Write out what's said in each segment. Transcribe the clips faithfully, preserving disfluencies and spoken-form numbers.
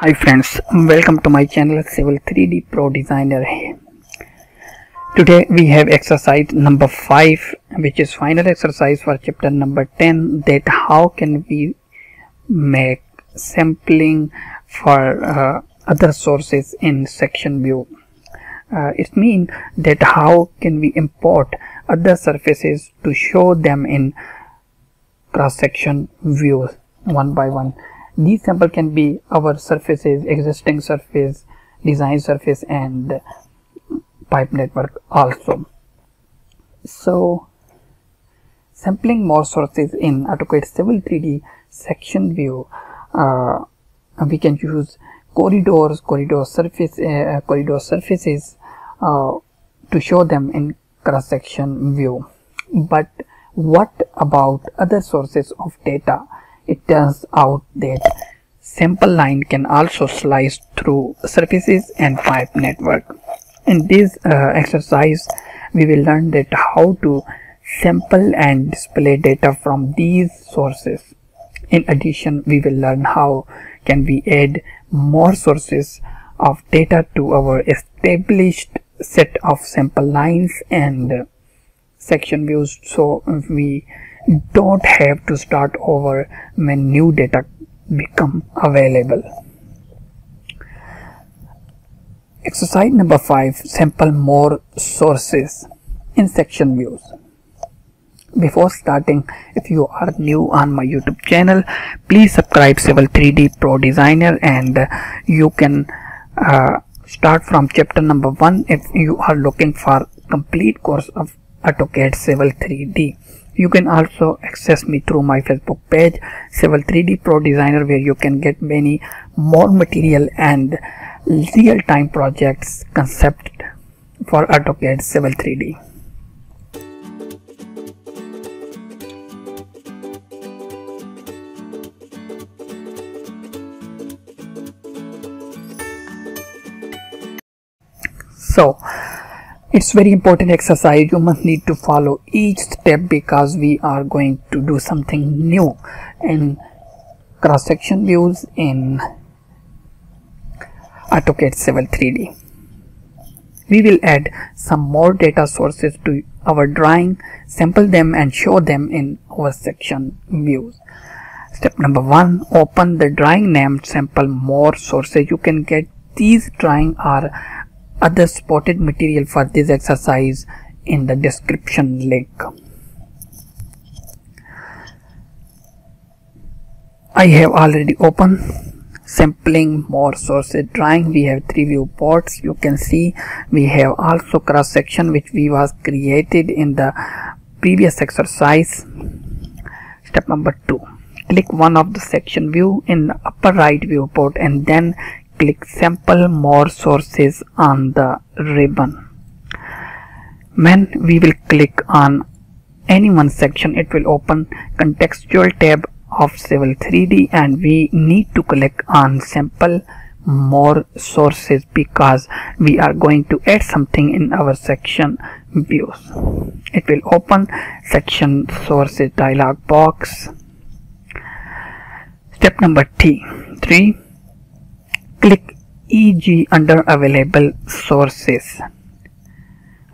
Hi friends, welcome to my channel Civil three D Pro Designer. Today we have exercise number five, which is final exercise for chapter number ten, that how can we make sampling for uh, other sources in section view. Uh, it means that how can we import other surfaces to show them in cross-section views one by one. These sample can be our surfaces, existing surface, design surface, and pipe network also. So sampling more sources in AutoCAD Civil three D section view, uh, we can use corridors, corridor surface, uh, corridor surfaces uh, to show them in cross-section view. But what about other sources of data? It turns out that sample line can also slice through surfaces and pipe network. In this uh, exercise, we will learn that how to sample and display data from these sources. In addition, we will learn how can we add more sources of data to our established set of sample lines and section views, so we don't have to start over when new data become available. Exercise number five, sample more sources in section views. Before starting, if you are new on my YouTube channel, please subscribe Civil three D Pro Designer, and you can uh, start from chapter number one if you are looking for complete course of AutoCAD Civil three D. You can also access me through my Facebook page Civil three D Pro Designer, where you can get many more material and real-time projects concept for AutoCAD Civil three D. So it's very important exercise. You must need to follow each step because we are going to do something new in cross-section views in AutoCAD Civil three D. We will add some more data sources to our drawing, sample them, and show them in our section views. Step number one, open the drawing named sample more sources. You can get these drawing or other spotted material for this exercise in the description link. I have already opened sampling more sources drawing. We have three viewports. You can see we have also cross section, which we was created in the previous exercise. Step number two, click one of the section view in the upper right viewport and then click sample more sources on the ribbon. When we will click on any one section, it will open contextual tab of Civil three D, and we need to click on sample more sources because we are going to add something in our section views. It will open section sources dialog box. Step number T three, click E G under available sources.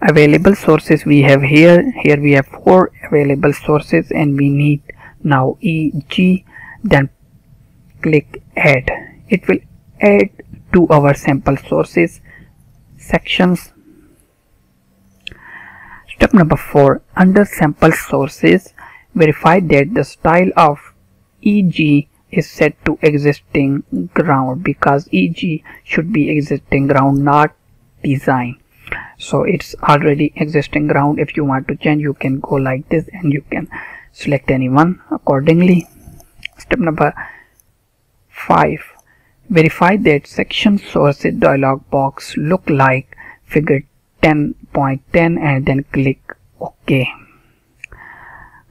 Available sources we have here. Here we have four available sources, and we need now E G. Then click add. It will add to our sample sources sections. Step number four, under sample sources, verify that the style of E G is set to existing ground, because E G should be existing ground, not design. So it's already existing ground. If you want to change, you can go like this and you can select anyone accordingly. Step number five, verify that section sources dialog box look like figure ten point ten, and then click OK.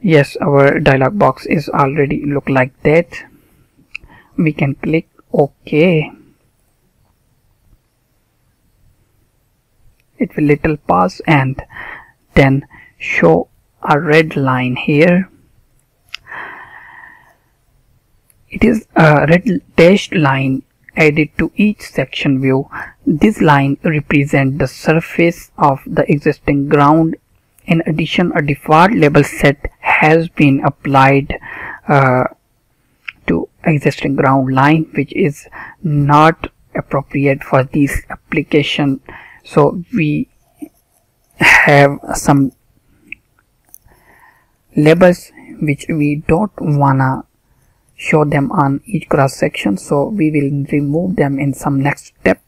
Yes, our dialog box is already look like that. We can click OK. It will little pause and then show a red line here. It is a red dashed line added to each section view. This line represents the surface of the existing ground. In addition, a default label set has been applied uh, to existing ground line, which is not appropriate for this application. So we have some labels which we don't wanna show them on each cross section, so we will remove them in some next step.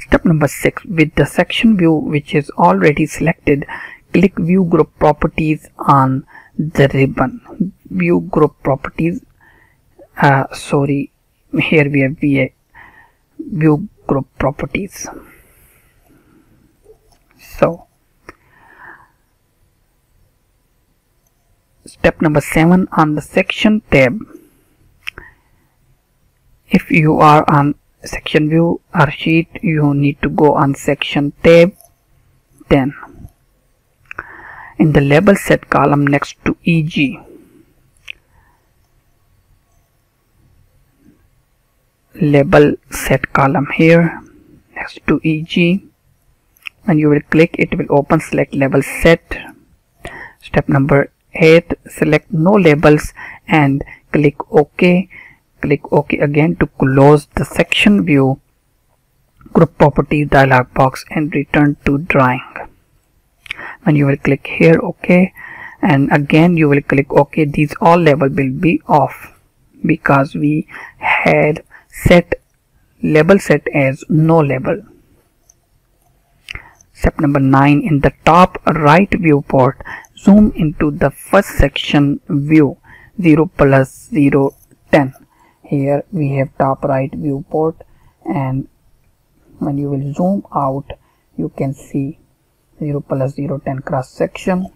Step number six, with the section view which is already selected, click View Group Properties on the ribbon. View Group Properties, uh, sorry, here we have V A, View Group Properties. So, step number seven, on the Section tab, if you are on section view or sheet, you need to go on Section tab. Then in the label set column next to E G, label set column here next to E G, and you will click, it will open Select Label Set. Step number eight, select No Labels and click OK. Click OK again to close the section view group properties dialog box and return to drawing. And you will click here OK, and again you will click OK. These all labels will be off because we had set label set as no label. Step number nine, in the top right viewport, zoom into the first section view, zero plus zero ten. Here we have top right viewport, and when you will zoom out, you can see zero plus zero ten cross section.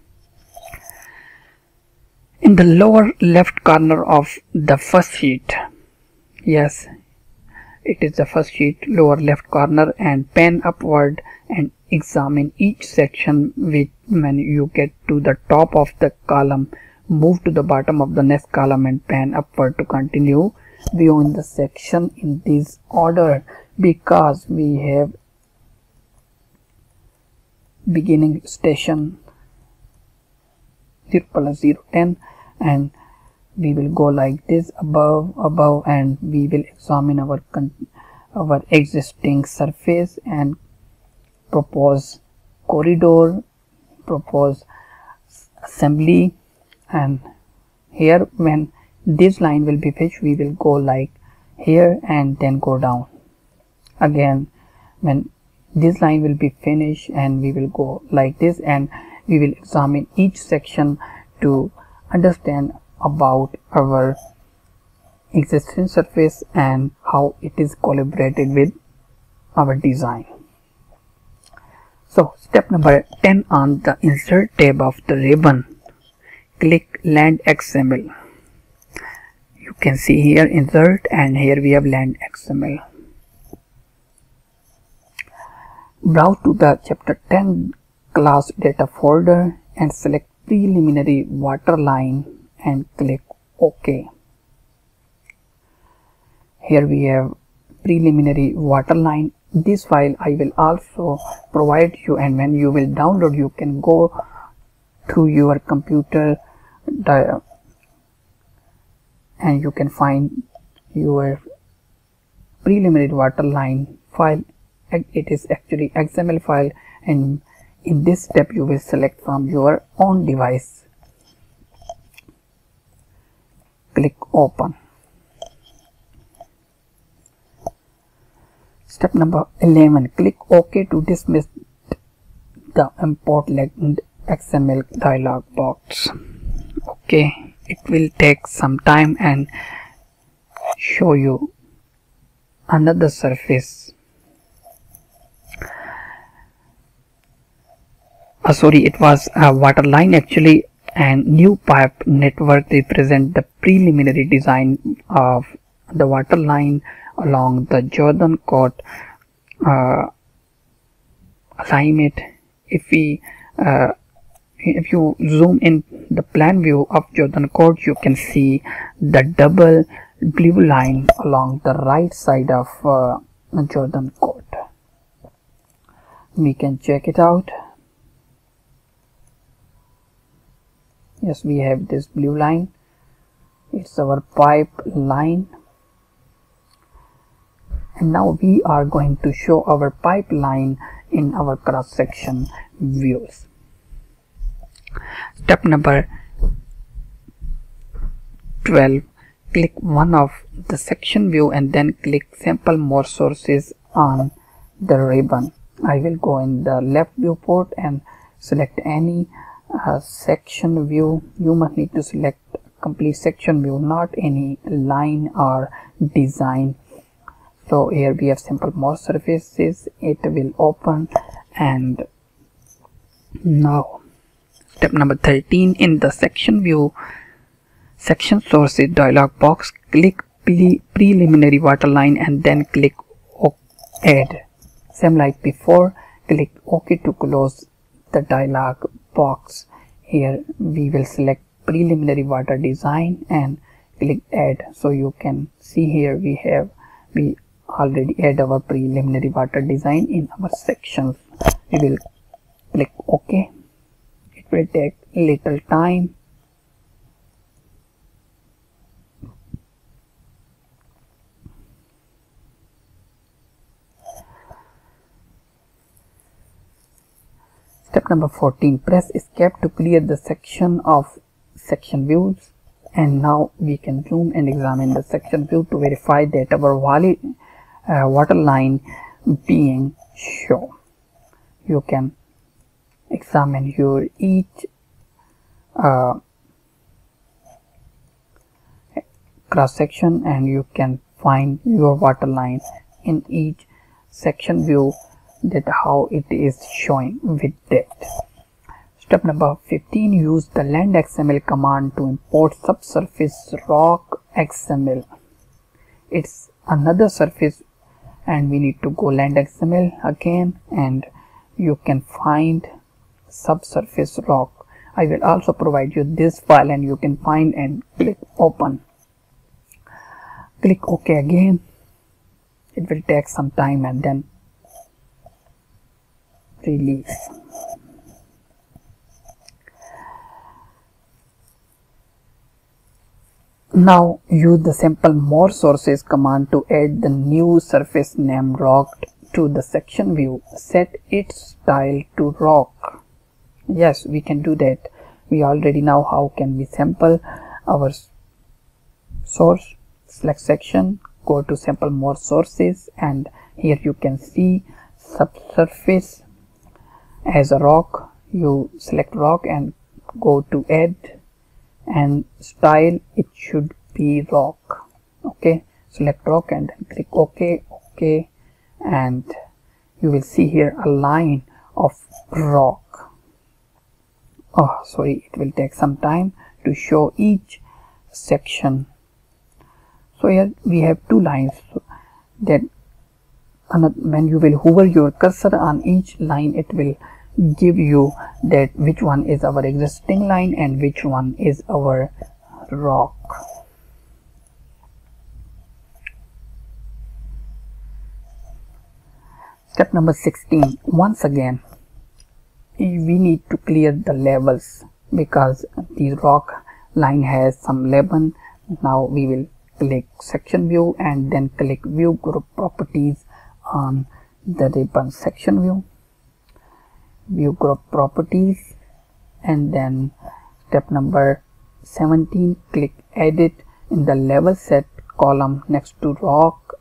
In the lower left corner of the first sheet, yes, it is the first sheet, lower left corner, and pan upward and examine each section. Which when you get to the top of the column, move to the bottom of the next column and pan upward to continue viewing the section in this order, because we have beginning station zero plus zero ten, and we will go like this above above, and we will examine our con our existing surface and propose corridor, propose assembly. And here when this line will be fetched, we will go like here and then go down again. When this line will be finished, and we will go like this, and we will examine each section to understand about our existing surface and how it is collaborated with our design. So step number ten, on the Insert tab of the ribbon, click Land X M L. You can see here Insert, and here we have Land X M L. Browse to the Chapter ten class data folder and select Preliminary Waterline and click OK. Here we have Preliminary Waterline. This file I will also provide you, and when you will download, you can go to your computer and you can find your Preliminary Waterline file. It is actually X M L file, and in this step you will select from your own device. Click Open. Step number eleven, click OK to dismiss the Import Land X M L dialog box. Okay, it will take some time and show you another surface. Uh, sorry, it was a water line actually, and new pipe network represent the preliminary design of the water line along the Jordan Court uh, alignment. If we uh, if you zoom in the plan view of Jordan Court, you can see the double blue line along the right side of uh, Jordan Court. We can check it out. Yes, we have this blue line. It's our pipe line. And now we are going to show our pipeline in our cross section views. Step number twelve, click one of the section view and then click sample more sources on the ribbon. I will go in the left viewport and select any uh, section view. You must need to select complete section view, not any line or design. So here we have sample more surfaces. It will open. And now step number thirteen, in the section view section sources dialog box, click pre preliminary waterline and then click add. Same like before, click OK to close the dialog box. Here we will select preliminary water design and click add. So you can see here we have we already add our preliminary water design in our sections. We will click OK. It will take little time. Step number fourteen, press escape to clear the section of section views. And now we can zoom and examine the section view to verify that our wall, uh, water line being shown. You can examine your each uh, cross section and you can find your water line in each section view, that how it is showing with that. Step number fifteen, use the land X M L command to import subsurface rock X M L. It's another surface and we need to go land X M L again and you can find subsurface rock. I will also provide you this file and you can find and click open. Click OK again. It will take some time and then release. Now use the sample more sources command to add the new surface name rock to the section view. Set its style to rock. Yes, we can do that. We already know how can we sample our source. Select section, go to sample more sources and here you can see subsurface as a rock. You select rock and go to add. And style, it should be rock. Okay, select rock and then click OK, OK, and you will see here a line of rock. Oh, sorry, it will take some time to show each section. So here we have two lines. So that when you will hover your cursor on each line, it will give you that which one is our existing line and which one is our rock. Step number sixteen, once again we need to clear the labels because the rock line has some label. Now we will click section view and then click view group properties on the ribbon section view. View group properties and then step number seventeen, click edit in the level set column next to rock.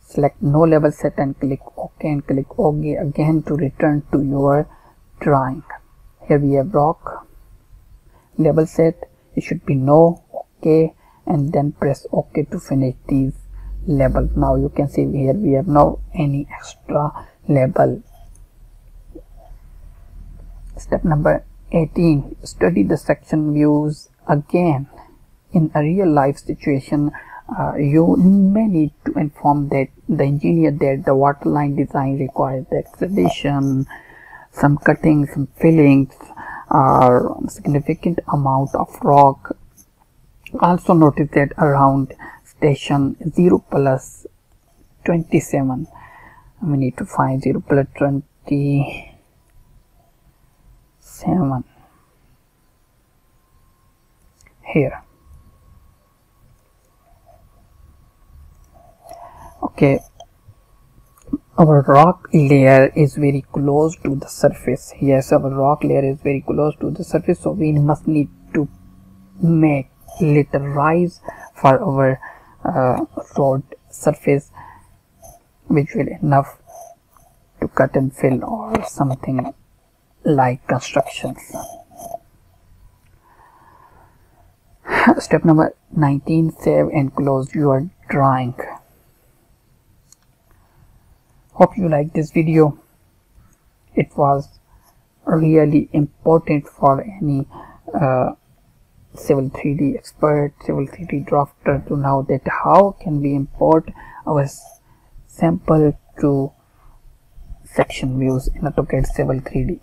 Select no level set and click OK and click OK again to return to your drawing. Here we have rock level set. It should be no, OK, and then press OK to finish these labels. Now you can see here we have no any extra label. Step number eighteen, study the section views again. In a real life situation, uh, you may need to inform that the engineer that the waterline design requires the excavation, some cutting, some fillings, or significant amount of rock. Also notice that around station zero plus twenty-seven. We need to find zero plus twenty-seven here. Okay, our rock layer is very close to the surface. Yes, our rock layer is very close to the surface, so we must need to make little rise for our uh, road surface, which will enough to cut and fill or something like constructions. Step number nineteen, save and close your drawing. Hope you like this video. It was really important for any uh, Civil three D expert, Civil three D drafter to know that how can we import our sample to section views in AutoCAD Civil three D.